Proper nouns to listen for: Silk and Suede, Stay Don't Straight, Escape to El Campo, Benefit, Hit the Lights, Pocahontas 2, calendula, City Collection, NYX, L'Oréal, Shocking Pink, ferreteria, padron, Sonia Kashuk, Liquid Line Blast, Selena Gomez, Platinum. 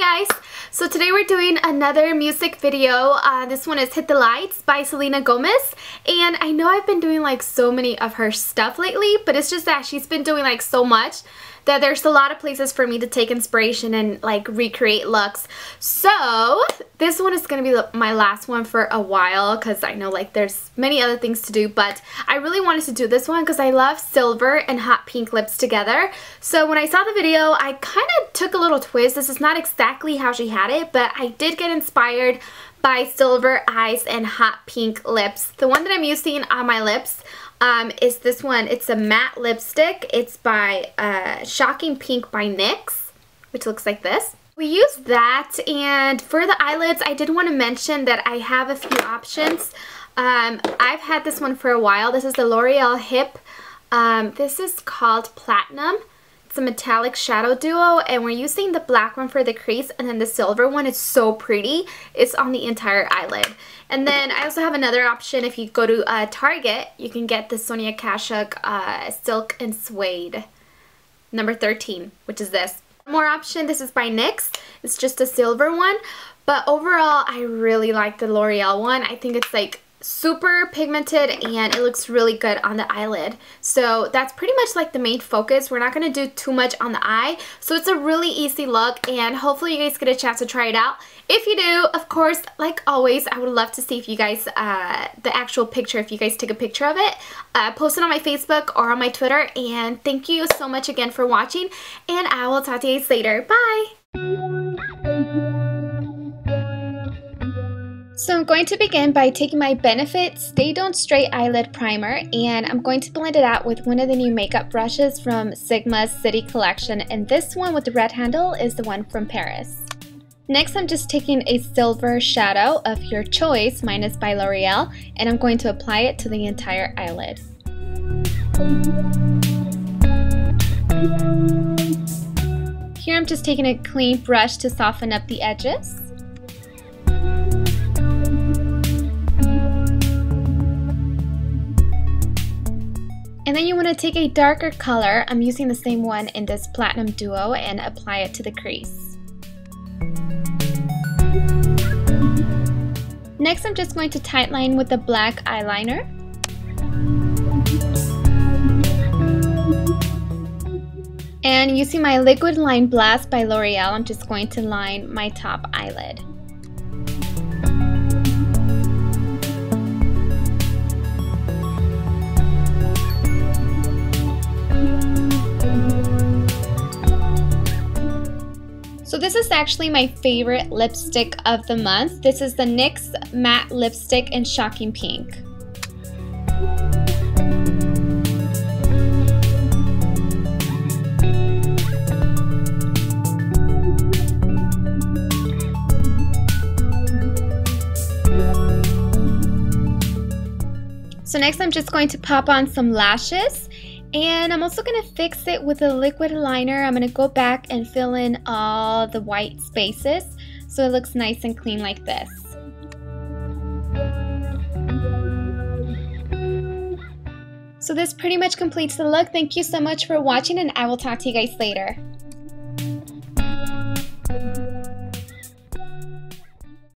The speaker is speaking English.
Hey guys! So today we're doing another music video. This one is Hit the Lights by Selena Gomez. And I know I've been doing like so many of her stuff lately, but it's just that she's been doing like so much that there's a lot of places for me to take inspiration and like recreate looks. So this one is going to be my last one for a while because I know like there's many other things to do, but I really wanted to do this one because I love silver and hot pink lips together. So when I saw the video, I kind of took a little twist. This is not exactly how she had it, but I did get inspired by silver eyes and hot pink lips. The one that I'm using on my lips is this one. It's a matte lipstick. It's by Shocking Pink by NYX, which looks like this. We use that, and for the eyelids, I did want to mention that I have a few options. I've had this one for a while. This is the L'Oréal Hip. This is called Platinum. It's a metallic shadow duo, and we're using the black one for the crease, and then the silver one is so pretty. It's on the entire eyelid. And then I also have another option. If you go to Target, you can get the Sonia Kashuk Silk and Suede number 13, which is this. One more option, this is by NYX. It's just a silver one, but overall I really like the L'Oreal one. I think it's like super pigmented and it looks really good on the eyelid. So that's pretty much like the main focus. We're not going to do too much on the eye. So it's a really easy look, and hopefully you guys get a chance to try it out. If you do, of course, like always, I would love to see if you guys, the actual picture, if you guys take a picture of it, post it on my Facebook or on my Twitter. And thank you so much again for watching, and I will talk to you guys later. Bye! So I'm going to begin by taking my Benefit Stay Don't Straight Eyelid Primer, and I'm going to blend it out with one of the new makeup brushes from Sigma's City Collection, and this one with the red handle is the one from Paris. Next, I'm just taking a silver shadow of your choice, mine is by L'Oreal, and I'm going to apply it to the entire eyelid. Here I'm just taking a clean brush to soften up the edges. And then you want to take a darker color, I'm using the same one in this Platinum Duo, and apply it to the crease. Next, I'm just going to tightline with the black eyeliner. And using my Liquid Line Blast by L'Oreal, I'm just going to line my top eyelid. So this is actually my favorite lipstick of the month. This is the NYX Matte Lipstick in Shocking Pink. So next I'm just going to pop on some lashes. And I'm also going to fix it with a liquid liner. I'm going to go back and fill in all the white spaces so it looks nice and clean like this. So this pretty much completes the look. Thank you so much for watching, and I will talk to you guys later.